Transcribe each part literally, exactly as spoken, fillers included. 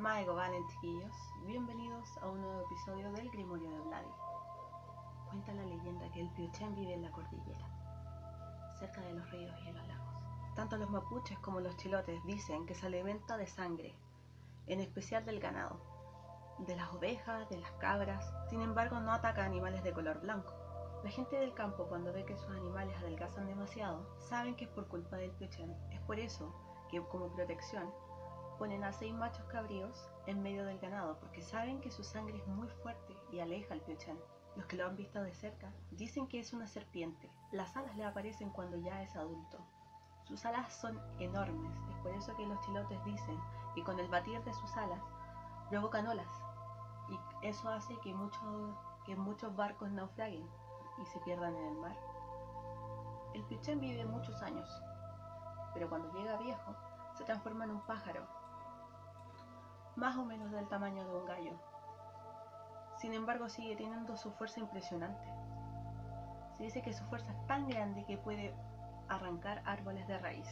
Mae Gobanen, chiquillos, bienvenidos a un nuevo episodio del Grimorio de Vladi. Cuenta la leyenda que el Piuchén vive en la cordillera, cerca de los ríos y de los lagos. Tanto los mapuches como los chilotes dicen que se alimenta de sangre, en especial del ganado, de las ovejas, de las cabras. Sin embargo, no ataca animales de color blanco. La gente del campo, cuando ve que sus animales adelgazan demasiado, saben que es por culpa del Piuchén. Es por eso que, como protección, ponen a seis machos cabríos en medio del ganado, porque saben que su sangre es muy fuerte y aleja al Piuchén. Los que lo han visto de cerca dicen que es una serpiente. Las alas le aparecen cuando ya es adulto. Sus alas son enormes, es por eso que los chilotes dicen que con el batir de sus alas provocan olas, y eso hace que, mucho, que muchos barcos naufraguen y se pierdan en el mar. El Piuchén vive muchos años, pero cuando llega viejo se transforma en un pájaro, más o menos del tamaño de un gallo. Sin embargo, sigue teniendo su fuerza impresionante. Se dice que su fuerza es tan grande que puede arrancar árboles de raíz.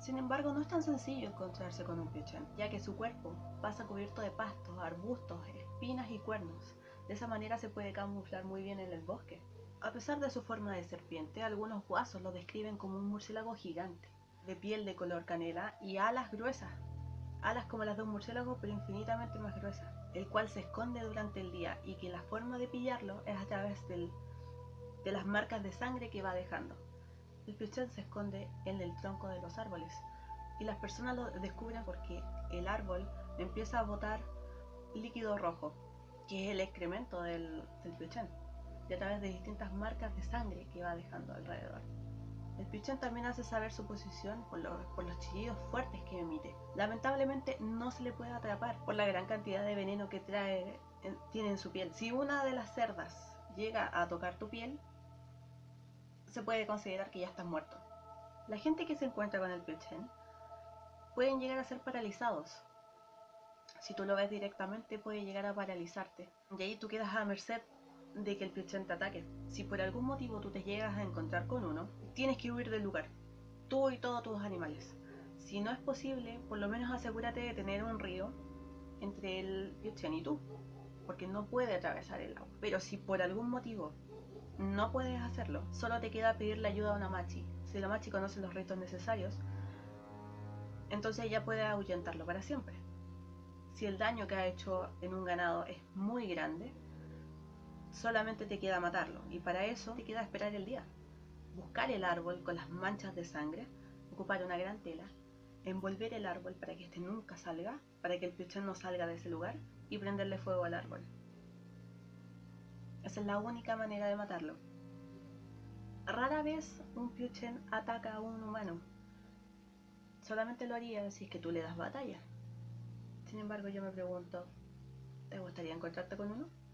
Sin embargo, no es tan sencillo encontrarse con un Piuchén, ya que su cuerpo pasa cubierto de pastos, arbustos, espinas y cuernos. De esa manera se puede camuflar muy bien en el bosque. A pesar de su forma de serpiente, algunos guasos lo describen como un murciélago gigante, de piel de color canela y alas gruesas, alas como las de un murciélago pero infinitamente más gruesas, el cual se esconde durante el día, y que la forma de pillarlo es a través del, de las marcas de sangre que va dejando. El Piuchén se esconde en el tronco de los árboles, y las personas lo descubren porque el árbol empieza a botar líquido rojo, que es el excremento del, del Piuchén, y a través de distintas marcas de sangre que va dejando alrededor. El Piuchén también hace saber su posición por los, por los chillidos fuertes que emite. Lamentablemente no se le puede atrapar por la gran cantidad de veneno que trae, en, tiene en su piel. Si una de las cerdas llega a tocar tu piel, se puede considerar que ya estás muerto. La gente que se encuentra con el Piuchén pueden llegar a ser paralizados. Si tú lo ves directamente, puede llegar a paralizarte, y ahí tú quedas a merced de que el Piuchén te ataque. Si por algún motivo tú te llegas a encontrar con uno, tienes que huir del lugar, tú y todos tus animales. Si no es posible, por lo menos asegúrate de tener un río entre el Piuchén y tú, porque no puede atravesar el agua. Pero si por algún motivo no puedes hacerlo, solo te queda pedirle ayuda a una machi. Si la machi conoce los ritos necesarios, entonces ella puede ahuyentarlo para siempre. Si el daño que ha hecho en un ganado es muy grande, solamente te queda matarlo, y para eso te queda esperar el día, buscar el árbol con las manchas de sangre, ocupar una gran tela, envolver el árbol para que este nunca salga, para que el Piuchén no salga de ese lugar, y prenderle fuego al árbol. Esa es la única manera de matarlo. Rara vez un Piuchén ataca a un humano, solamente lo haría si es que tú le das batalla. Sin embargo, yo me pregunto, ¿te gustaría encontrarte con uno?